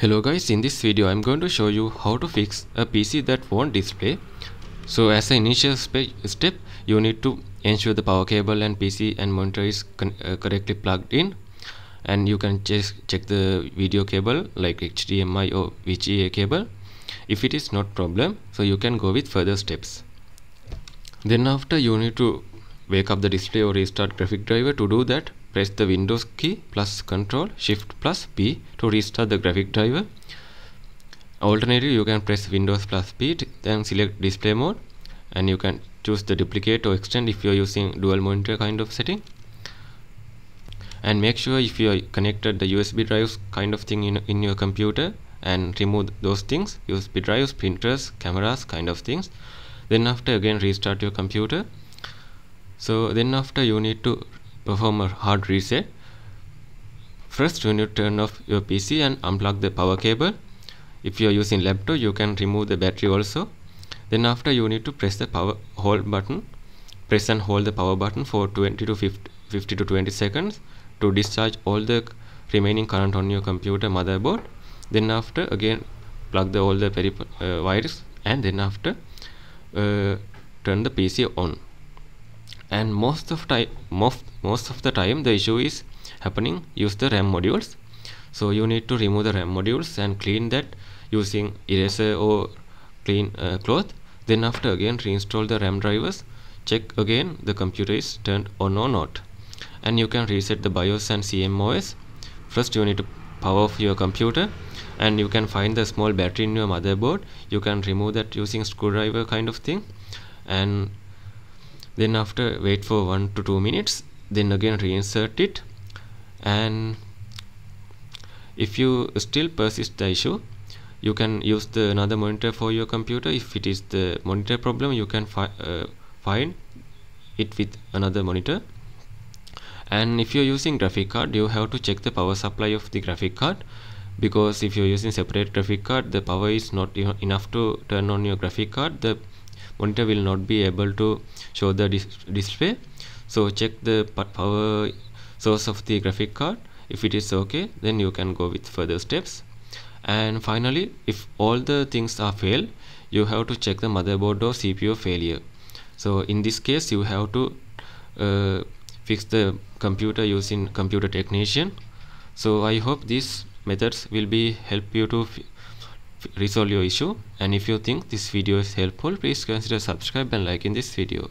Hello guys, in this video I'm going to show you how to fix a PC that won't display. So as an initial step, you need to ensure the power cable and PC and monitor is correctly plugged in, and you can just check the video cable like HDMI or VGA cable. If it is not problem, so you can go with further steps. Then after, you need to wake up the display or restart graphic driver. To do that, press the Windows key plus Ctrl Shift plus P to restart the graphic driver. Alternatively, you can press Windows plus P, then select display mode, and you can choose the duplicate or extend if you are using dual monitor kind of setting. And make sure if you are connected the USB drives kind of thing in your computer, and remove those things, USB drives, printers, cameras kind of things. Then after, again restart your computer. So then after, you need to perform a hard reset. First, you need to turn off your PC and unplug the power cable. If you are using laptop, you can remove the battery also. Then after, you need to press the press and hold the power button for 50 to 20 seconds to discharge all the remaining current on your computer motherboard. Then after, again plug all the wires, and then after turn the PC on. And most of the time the issue is happening use the RAM modules, so you need to remove the RAM modules and clean that using eraser or clean cloth. Then after, again reinstall the RAM drivers, check again the computer is turned on or not, and you can reset the BIOS and CMOS. First, you need to power off your computer, and you can find the small battery in your motherboard. You can remove that using screwdriver kind of thing, and then after wait for 1 to 2 minutes, then again reinsert it. And if you still persist the issue, you can use another monitor for your computer. If it is the monitor problem, you can find it with another monitor. And if you are using graphic card, you have to check the power supply of the graphic card, because if you are using separate graphic card, the power is not enough to turn on your graphic card. The monitor will not be able to show the display. So check the power source of the graphic card. If it is okay, then you can go with further steps. And finally, if all the things are failed, you have to check the motherboard or CPU failure. So in this case, you have to fix the computer using computer technician. So I hope these methods will be help you to resolve your issue. And if you think this video is helpful, please consider subscribe and liking this video.